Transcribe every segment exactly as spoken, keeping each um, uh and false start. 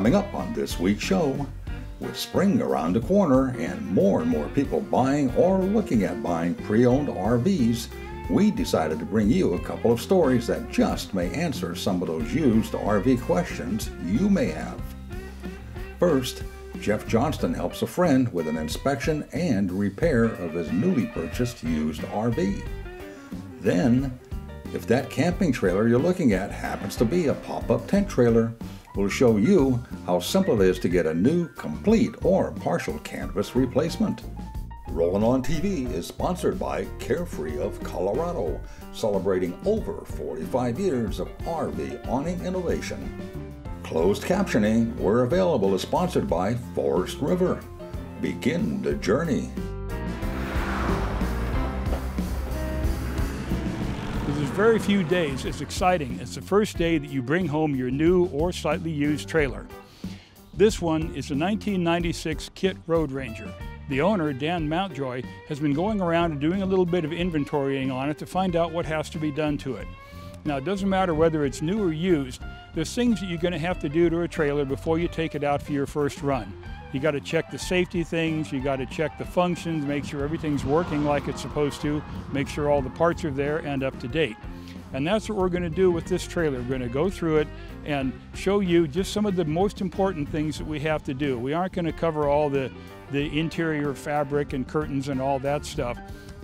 Coming up on this week's show, with spring around the corner and more and more people buying or looking at buying pre-owned R Vs, we decided to bring you a couple of stories that just may answer some of those used R V questions you may have. First, Jeff Johnston helps a friend with an inspection and repair of his newly purchased used R V. Then, if that camping trailer you're looking at happens to be a pop-up tent trailer, we'll show you how simple it is to get a new, complete, or partial canvas replacement. Rollin on T V is sponsored by Carefree of Colorado, celebrating over forty-five years of R V awning innovation. Closed captioning, where available, is sponsored by Forest River. Begin the journey. There's very few days it's exciting. It's the first day that you bring home your new or slightly used trailer. This one is a nineteen ninety-six Kit Road Ranger. The owner, Dan Mountjoy, has been going around and doing a little bit of inventorying on it to find out what has to be done to it. Now, it doesn't matter whether it's new or used, there's things that you're going to have to do to a trailer before you take it out for your first run. You got to check the safety things, you got to check the functions, make sure everything's working like it's supposed to, make sure all the parts are there and up to date. And that's what we're going to do with this trailer. We're going to go through it and show you just some of the most important things that we have to do. We aren't going to cover all the, the interior fabric and curtains and all that stuff.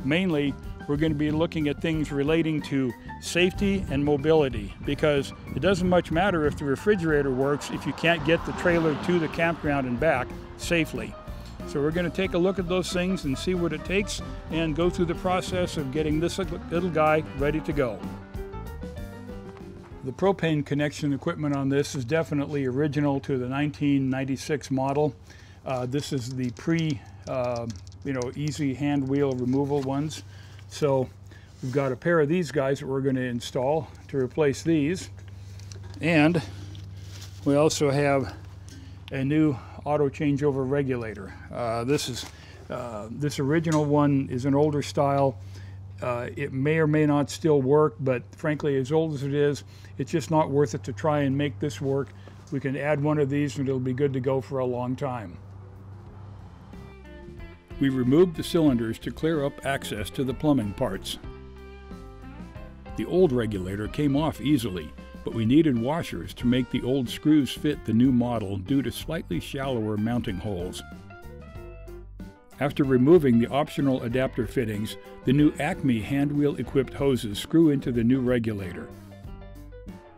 Mainly, we're going to be looking at things relating to safety and mobility, because it doesn't much matter if the refrigerator works if you can't get the trailer to the campground and back safely. So we're going to take a look at those things and see what it takes and go through the process of getting this little guy ready to go. The propane connection equipment on this is definitely original to the nineteen ninety-six model. Uh, this is the pre, uh, you know, easy hand wheel removal ones. So we've got a pair of these guys that we're going to install to replace these. And we also have a new auto changeover regulator. Uh, this is uh, this original one is an older style. Uh, it may or may not still work, but frankly, as old as it is, it's just not worth it to try and make this work. We can add one of these and it'll be good to go for a long time. We removed the cylinders to clear up access to the plumbing parts. The old regulator came off easily, but we needed washers to make the old screws fit the new model due to slightly shallower mounting holes. After removing the optional adapter fittings, the new Acme handwheel-equipped hoses screw into the new regulator.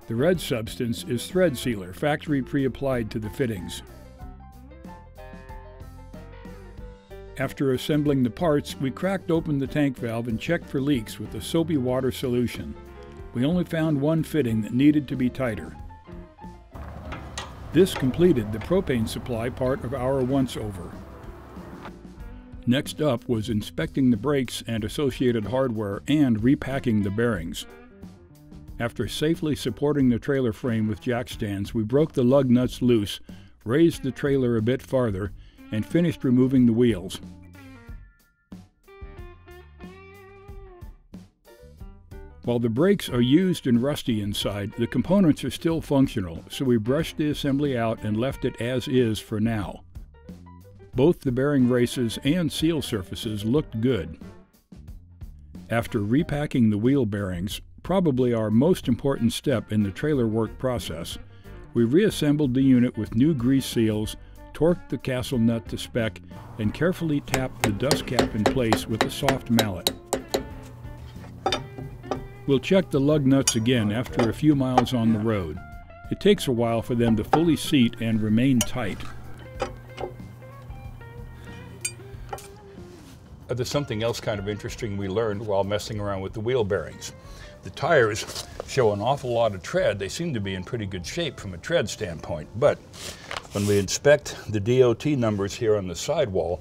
The red substance is thread sealer, factory pre-applied to the fittings. After assembling the parts, we cracked open the tank valve and checked for leaks with a soapy water solution. We only found one fitting that needed to be tighter. This completed the propane supply part of our once-over. Next up was inspecting the brakes and associated hardware and repacking the bearings. After safely supporting the trailer frame with jack stands, we broke the lug nuts loose, raised the trailer a bit farther, and finished removing the wheels. While the brakes are used and rusty inside, the components are still functional, so we brushed the assembly out and left it as is for now. Both the bearing races and seal surfaces looked good. After repacking the wheel bearings, probably our most important step in the trailer work process, we reassembled the unit with new grease seals, torqued the castle nut to spec, and carefully tapped the dust cap in place with a soft mallet. We'll check the lug nuts again after a few miles on the road. It takes a while for them to fully seat and remain tight. There's something else kind of interesting we learned while messing around with the wheel bearings. The tires show an awful lot of tread. They seem to be in pretty good shape from a tread standpoint, but when we inspect the D O T numbers here on the sidewall,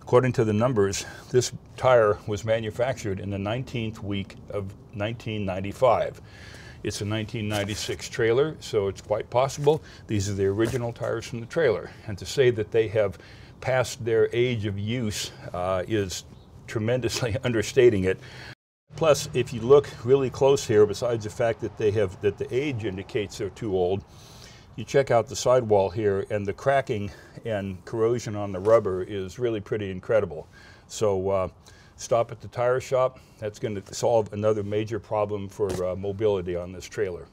according to the numbers, this tire was manufactured in the nineteenth week of nineteen ninety-five. It's a nineteen ninety-six trailer, so it's quite possible these are the original tires from the trailer. And to say that they have passed their age of use uh, is tremendously understating it. Plus, if you look really close here, besides the fact that they have that the age indicates they're too old, you check out the sidewall here, and the cracking and corrosion on the rubber is really pretty incredible. So uh, stop at the tire shop. That's going to solve another major problem for uh, mobility on this trailer.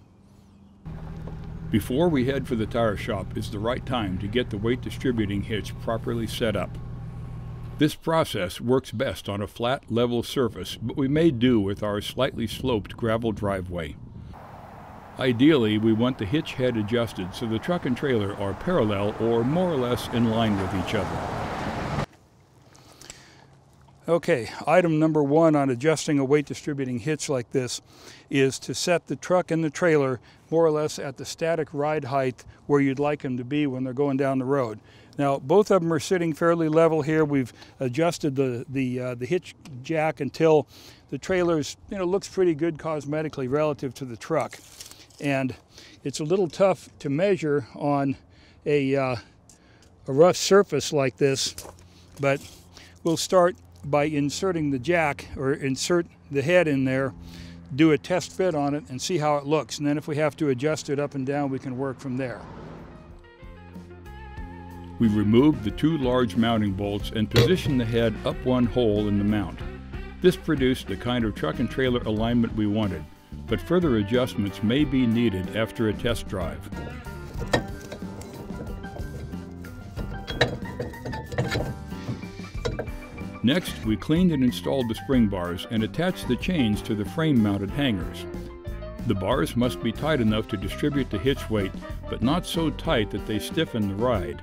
Before we head for the tire shop is the right time to get the weight distributing hitch properly set up. This process works best on a flat, level surface, but we may do with our slightly sloped gravel driveway. Ideally, we want the hitch head adjusted so the truck and trailer are parallel or more or less in line with each other. Okay, item number one on adjusting a weight distributing hitch like this is to set the truck and the trailer more or less at the static ride height where you'd like them to be when they're going down the road. Now, both of them are sitting fairly level here. We've adjusted the, the, uh, the hitch jack until the trailer's, you know, looks pretty good cosmetically relative to the truck. And it's a little tough to measure on a, uh, a rough surface like this, but we'll start by inserting the jack, or insert the head in there, do a test fit on it and see how it looks. And then if we have to adjust it up and down, we can work from there. We removed the two large mounting bolts and positioned the head up one hole in the mount. This produced the kind of truck and trailer alignment we wanted, but further adjustments may be needed after a test drive. Next, we cleaned and installed the spring bars and attached the chains to the frame-mounted hangers. The bars must be tight enough to distribute the hitch weight, but not so tight that they stiffen the ride.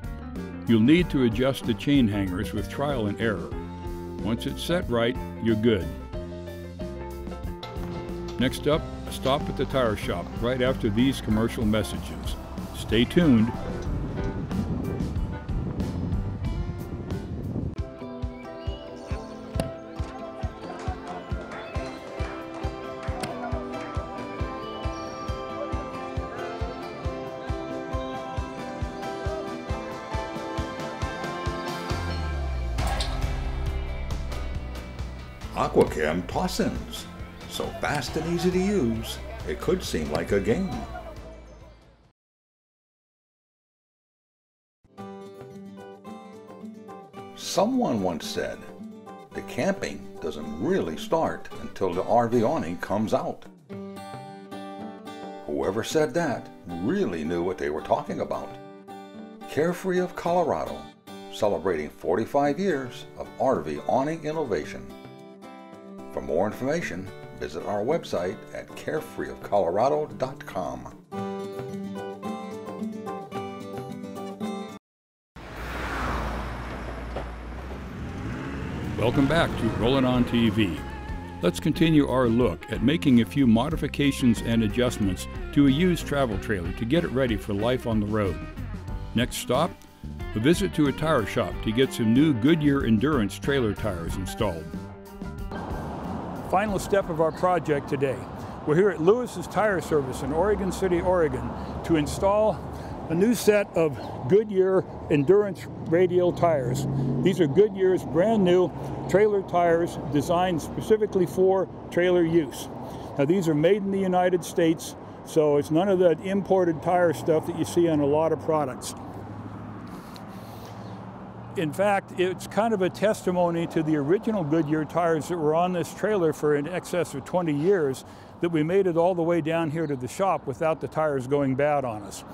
You'll need to adjust the chain hangers with trial and error. Once it's set right, you're good. Next up, a stop at the tire shop right after these commercial messages. Stay tuned. AquaChem toss-ins, so fast and easy to use, it could seem like a game. Someone once said, the camping doesn't really start until the R V awning comes out. Whoever said that really knew what they were talking about. Carefree of Colorado, celebrating forty-five years of R V awning innovation. For more information, visit our website at carefree of colorado dot com. Welcome back to Rollin on T V. Let's continue our look at making a few modifications and adjustments to a used travel trailer to get it ready for life on the road. Next stop, a visit to a tire shop to get some new Goodyear Endurance trailer tires installed. Final step of our project today. We're here at Lewis's Tire Service in Oregon City, Oregon, to install a new set of Goodyear Endurance radial tires. These are Goodyear's brand new trailer tires designed specifically for trailer use. Now, these are made in the United States, so it's none of that imported tire stuff that you see on a lot of products. In fact, it's kind of a testimony to the original Goodyear tires that were on this trailer for in excess of twenty years that we made it all the way down here to the shop without the tires going bad on us.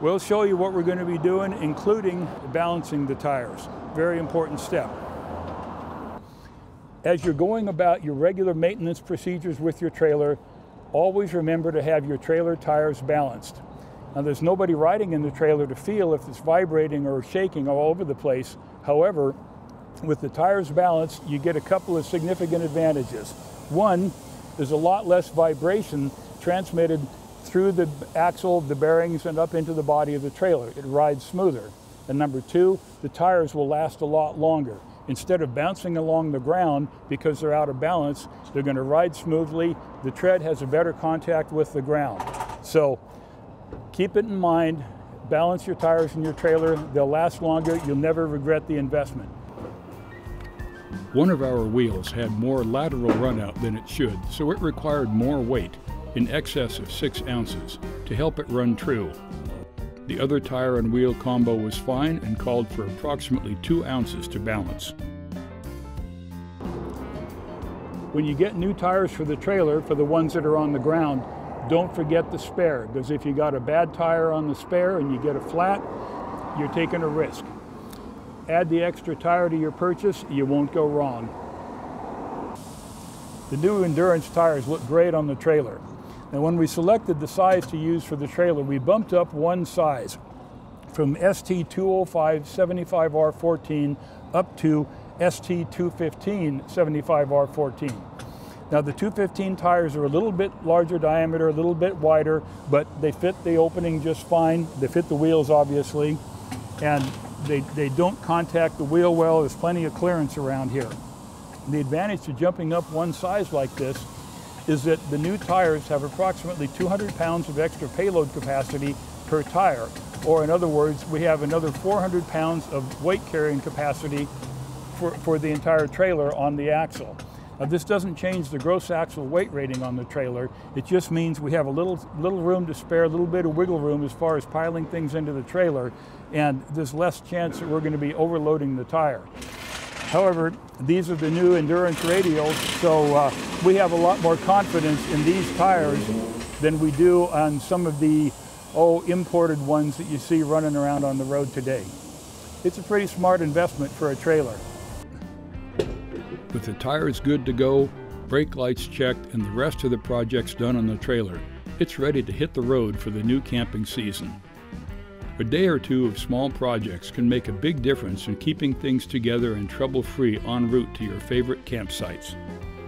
We'll show you what we're going to be doing, including balancing the tires. Very important step. As you're going about your regular maintenance procedures with your trailer, always remember to have your trailer tires balanced. Now, there's nobody riding in the trailer to feel if it's vibrating or shaking all over the place. However, with the tires balanced, you get a couple of significant advantages. One, there's a lot less vibration transmitted through the axle, the bearings, and up into the body of the trailer. It rides smoother. And number two, the tires will last a lot longer. Instead of bouncing along the ground because they're out of balance, they're going to ride smoothly. The tread has a better contact with the ground. So, keep it in mind, balance your tires in your trailer, they'll last longer, you'll never regret the investment. One of our wheels had more lateral runout than it should, so it required more weight, in excess of six ounces, to help it run true. The other tire and wheel combo was fine and called for approximately two ounces to balance. When you get new tires for the trailer, for the ones that are on the ground, don't forget the spare, because if you got a bad tire on the spare and you get a flat, you're taking a risk. Add the extra tire to your purchase, you won't go wrong. The new Endurance tires look great on the trailer. Now, when we selected the size to use for the trailer, we bumped up one size from S T two oh five seventy-five R fourteen up to S T two fifteen seventy-five R fourteen. Now, the two fifteen tires are a little bit larger diameter, a little bit wider, but they fit the opening just fine. They fit the wheels, obviously, and they, they don't contact the wheel well. There's plenty of clearance around here. The advantage to jumping up one size like this is that the new tires have approximately two hundred pounds of extra payload capacity per tire, or in other words, we have another four hundred pounds of weight carrying capacity for, for the entire trailer on the axle. Now, this doesn't change the gross axle weight rating on the trailer. It just means we have a little, little room to spare, a little bit of wiggle room as far as piling things into the trailer, and there's less chance that we're going to be overloading the tire. However, these are the new Endurance radials, so uh, we have a lot more confidence in these tires than we do on some of the oh, imported ones that you see running around on the road today. It's a pretty smart investment for a trailer. With the tires good to go, brake lights checked, and the rest of the projects done on the trailer, it's ready to hit the road for the new camping season. A day or two of small projects can make a big difference in keeping things together and trouble-free en route to your favorite campsites.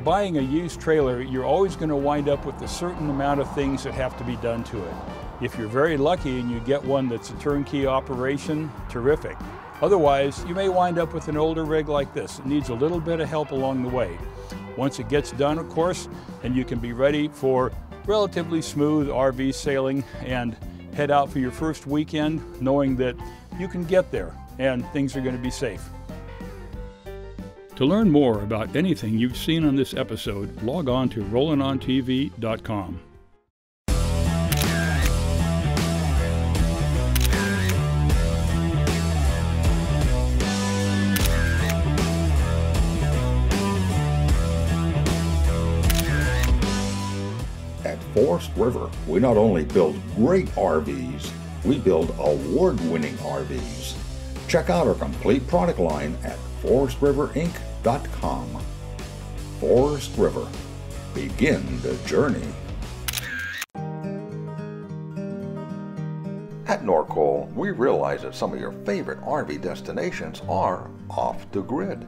Buying a used trailer, you're always going to wind up with a certain amount of things that have to be done to it. If you're very lucky and you get one that's a turnkey operation, terrific. Otherwise, you may wind up with an older rig like this. It needs a little bit of help along the way. Once it gets done, of course, and you can be ready for relatively smooth R V sailing and head out for your first weekend knowing that you can get there and things are going to be safe. To learn more about anything you've seen on this episode, log on to rollin on T V dot com. Forest River, we not only build great R Vs, we build award-winning R Vs. Check out our complete product line at forest river inc dot com. Forest River, begin the journey. At Norcold, we realize that some of your favorite R V destinations are off the grid.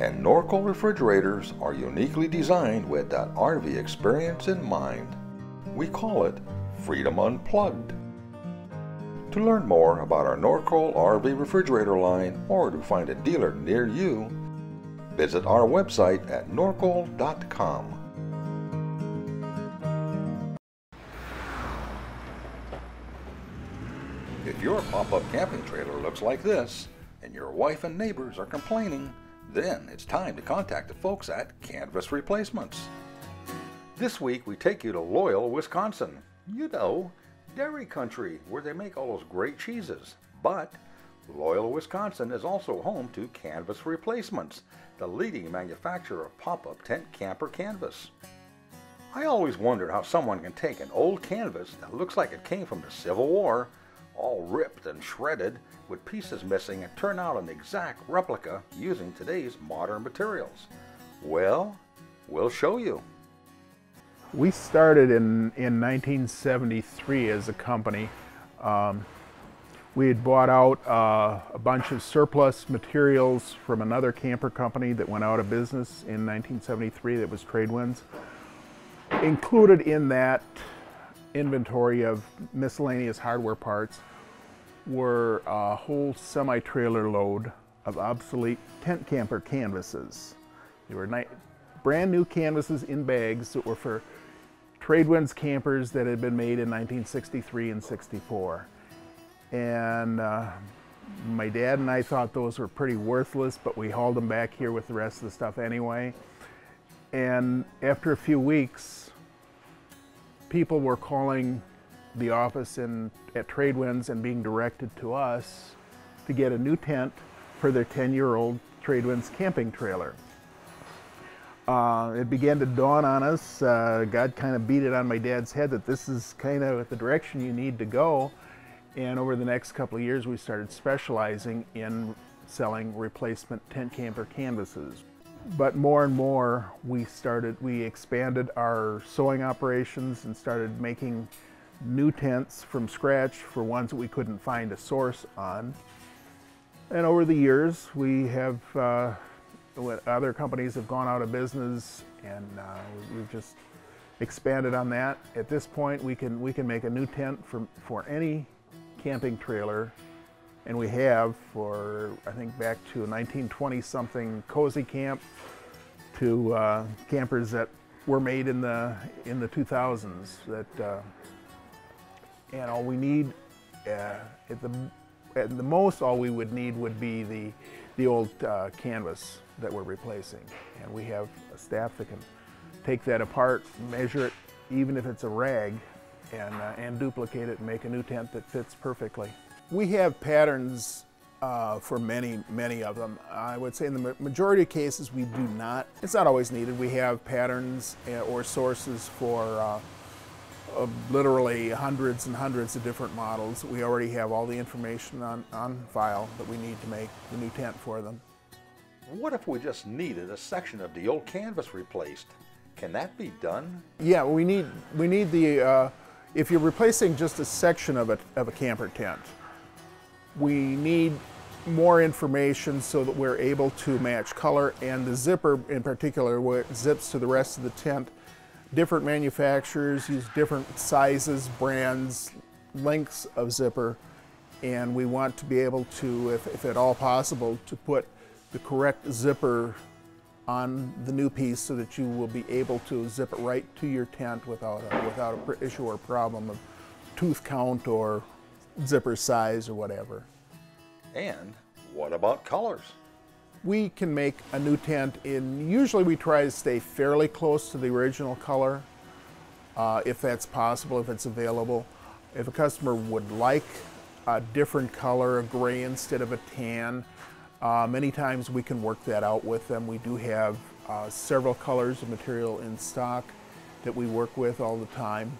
And Norcold refrigerators are uniquely designed with that R V experience in mind. We call it Freedom Unplugged. To learn more about our Norcold R V refrigerator line or to find a dealer near you, visit our website at norcold dot com. If your pop-up camping trailer looks like this and your wife and neighbors are complaining, then it's time to contact the folks at Canvas Replacements. This week we take you to Loyal, Wisconsin. You know, dairy country where they make all those great cheeses. But Loyal, Wisconsin is also home to Canvas Replacements, the leading manufacturer of pop-up tent camper canvas. I always wondered how someone can take an old canvas that looks like it came from the Civil War, all ripped and shredded with pieces missing, and turn out an exact replica using today's modern materials. Well, we'll show you. We started in, in nineteen seventy-three as a company. Um, we had bought out uh, a bunch of surplus materials from another camper company that went out of business in nineteen seventy-three, that was Tradewinds. Included in that inventory of miscellaneous hardware parts were a whole semi-trailer load of obsolete tent camper canvases. They were nice, brand new canvases in bags that were for Tradewinds campers that had been made in nineteen sixty-three and sixty-four. And uh, my dad and I thought those were pretty worthless, but we hauled them back here with the rest of the stuff anyway. And after a few weeks, people were calling the office in, at Tradewinds and being directed to us to get a new tent for their ten-year-old Tradewinds camping trailer. Uh, it began to dawn on us, uh, God kind of beat it on my dad's head that this is kind of the direction you need to go. And over the next couple of years, we started specializing in selling replacement tent camper canvases. But more and more, we started, we expanded our sewing operations and started making new tents from scratch for ones that we couldn't find a source on. And over the years, we have, uh, other companies have gone out of business, and uh, we've just expanded on that. At this point, we can we can make a new tent for for any camping trailer, and we have for, I think, back to nineteen twenty something cozy camp to uh, campers that were made in the in the two thousands. That uh, and all we need uh, at the at the most, all we would need would be the the old uh, canvas that we're replacing. And we have a staff that can take that apart, measure it, even if it's a rag, and, uh, and duplicate it and make a new tent that fits perfectly. We have patterns uh, for many, many of them. I would say in the majority of cases we do not. It's not always needed. We have patterns or sources for uh, of literally hundreds and hundreds of different models. We already have all the information on, on file that we need to make the new tent for them. What if we just needed a section of the old canvas replaced? Can that be done? Yeah, we need, we need the, uh, if you're replacing just a section of a, of a camper tent, we need more information so that we're able to match color, and the zipper in particular, where it zips to the rest of the tent. Different manufacturers use different sizes, brands, lengths of zipper, and we want to be able to, if, if at all possible, to put the correct zipper on the new piece so that you will be able to zip it right to your tent without a, without an issue or problem of tooth count or zipper size or whatever. And what about colors? We can make a new tent in, usually we try to stay fairly close to the original color, uh, if that's possible, if it's available. If a customer would like a different color, a gray instead of a tan, uh, many times we can work that out with them. We do have uh, several colors of material in stock that we work with all the time.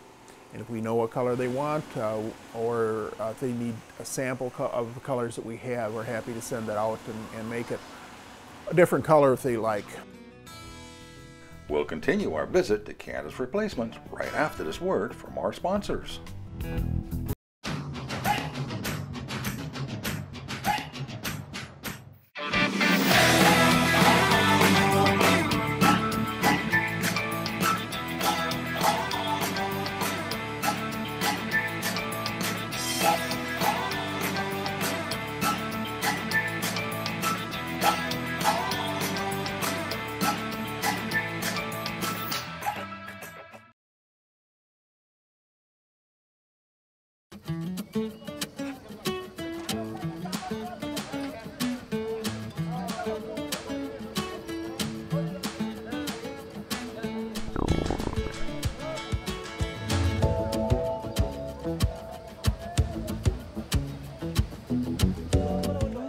And if we know what color they want, uh, or uh, if they need a sample co of the colors that we have, we're happy to send that out and, and make it a different color if they like. We'll continue our visit to Canvas Replacements right after this word from our sponsors.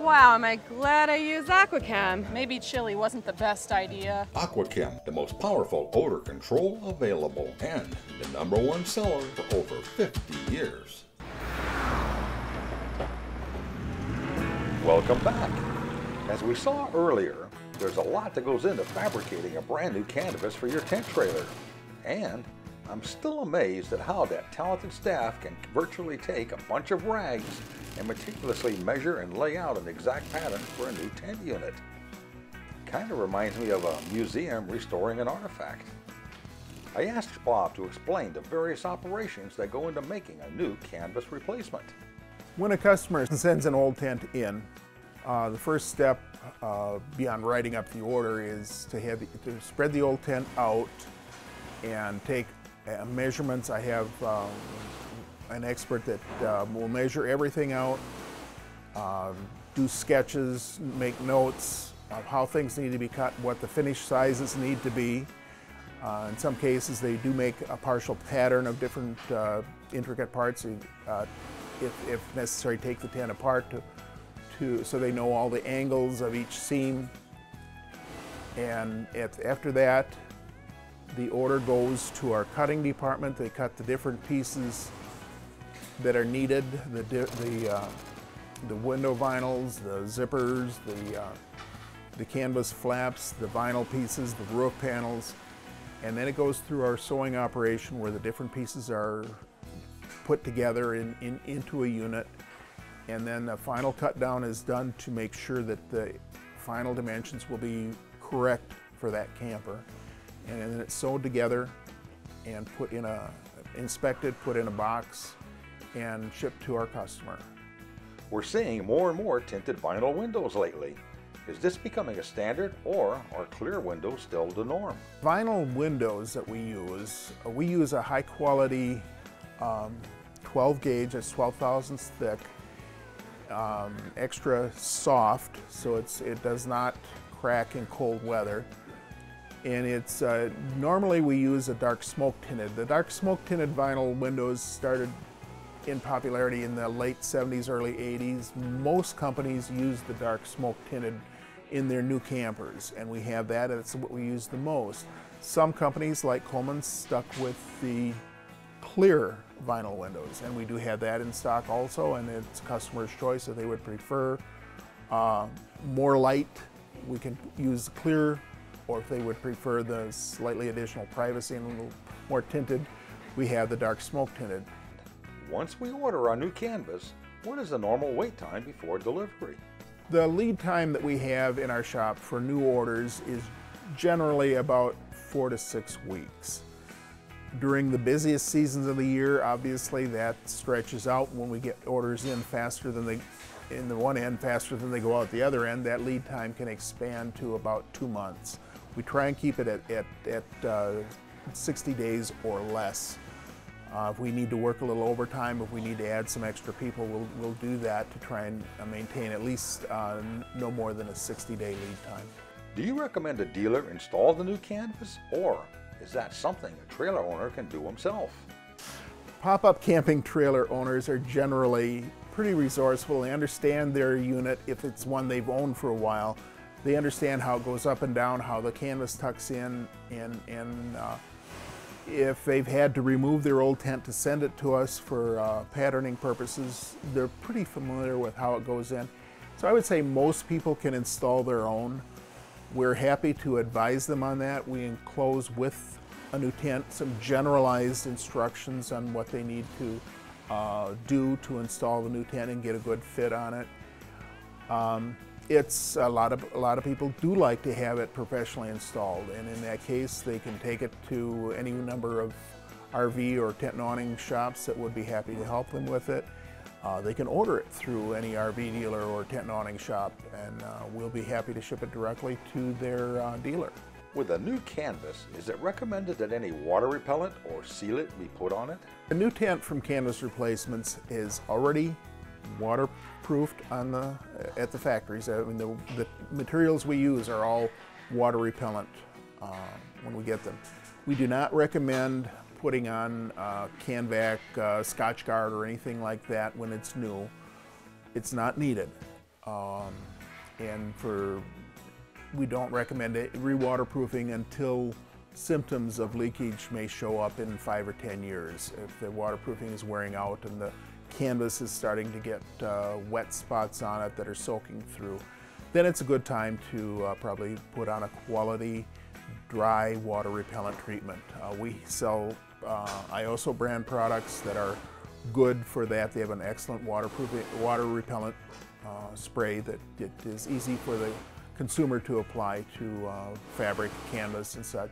Wow, am I glad I used AquaChem. Maybe chili wasn't the best idea. AquaChem, the most powerful odor control available and the number one seller for over fifty years. Welcome back. As we saw earlier, there's a lot that goes into fabricating a brand new canvas for your tent trailer. And I'm still amazed at how that talented staff can virtually take a bunch of rags and meticulously measure and lay out an exact pattern for a new tent unit. Kind of reminds me of a museum restoring an artifact. I asked Bob to explain the various operations that go into making a new canvas replacement. When a customer sends an old tent in, uh, the first step uh, beyond writing up the order is to, have, to spread the old tent out and take Uh, measurements. I have um, an expert that uh, will measure everything out, uh, do sketches, make notes of how things need to be cut, what the finished sizes need to be. Uh, in some cases they do make a partial pattern of different uh, intricate parts. Uh, if, if necessary, take the tent apart to, to, so they know all the angles of each seam. And if, after that, the order goes to our cutting department. They cut the different pieces that are needed, the, the, uh, the window vinyls, the zippers, the, uh, the canvas flaps, the vinyl pieces, the roof panels. And then it goes through our sewing operation where the different pieces are put together in, in, into a unit. And then the final cut down is done to make sure that the final dimensions will be correct for that camper. And then it's sewed together and put in a, inspected, put in a box, and shipped to our customer. We're seeing more and more tinted vinyl windows lately. Is this becoming a standard, or are clear windows still the norm? Vinyl windows that we use, we use a high quality um, twelve gauge, it's twelve thousandths thick, um, extra soft, so it's, it does not crack in cold weather. And it's, uh, normally we use a dark smoke tinted. The dark smoke tinted vinyl windows started in popularity in the late seventies, early eighties. Most companies use the dark smoke tinted in their new campers, and we have that, and it's what we use the most. Some companies like Coleman stuck with the clear vinyl windows, and we do have that in stock also, and it's customer's choice if they would prefer uh, more light, we can use clear, or if they would prefer the slightly additional privacy and a little more tinted, we have the dark smoke tinted. Once we order our new canvas, what is the normal wait time before delivery? The lead time that we have in our shop for new orders is generally about four to six weeks. During the busiest seasons of the year, obviously that stretches out when we get orders in faster than they, in the one end, faster than they go out the other end. That lead time can expand to about two months. We try and keep it at, at, at uh, sixty days or less. Uh, if we need to work a little overtime, if we need to add some extra people, we'll, we'll do that to try and maintain at least uh, no more than a sixty day lead time. Do you recommend a dealer install the new canvas, or is that something a trailer owner can do himself? Pop-up camping trailer owners are generally pretty resourceful. They understand their unit if it's one they've owned for a while. They understand how it goes up and down, how the canvas tucks in, and, and uh, if they've had to remove their old tent to send it to us for uh, patterning purposes, they're pretty familiar with how it goes in. So I would say most people can install their own. We're happy to advise them on that. We enclose with a new tent some generalized instructions on what they need to uh, do to install the new tent and get a good fit on it. Um, It's a lot of a lot of people do like to have it professionally installed, and in that case, they can take it to any number of R V or tent and awning shops that would be happy to help them with it. Uh, they can order it through any R V dealer or tent and awning shop, and uh, we'll be happy to ship it directly to their uh, dealer. With a new canvas, is it recommended that any water repellent or sealant be put on it? The new tent from Canvas Replacements is already waterproofed on the at the factories. I mean, the, the materials we use are all water repellent uh, when we get them. We do not recommend putting on uh, Canvac, uh, Scotch Guard, or anything like that when it's new. It's not needed, um, and for we don't recommend it, re-waterproofing until symptoms of leakage may show up in five or ten years. If the waterproofing is wearing out and the canvas is starting to get uh, wet spots on it that are soaking through, then it's a good time to uh, probably put on a quality dry water repellent treatment. Uh, we sell uh, I O S O brand products that are good for that. They have an excellent waterproofing, water repellent uh, spray that it is easy for the consumer to apply to uh, fabric, canvas, and such.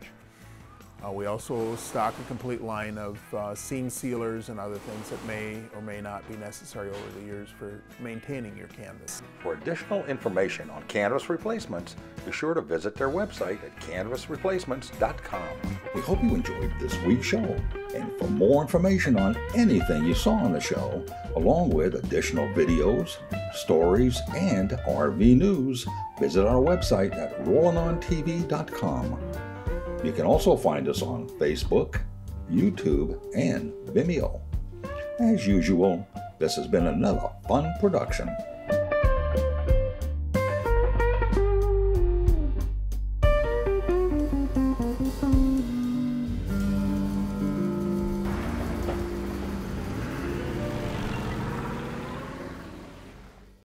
Uh, we also stock a complete line of uh, seam sealers and other things that may or may not be necessary over the years for maintaining your canvas. For additional information on Canvas Replacements, be sure to visit their website at canvas replacements dot com. We hope you enjoyed this week's show. And for more information on anything you saw on the show, along with additional videos, stories, and R V news, visit our website at rollin on t v dot com. You can also find us on Facebook, YouTube, and Vimeo. As usual, this has been another fun production.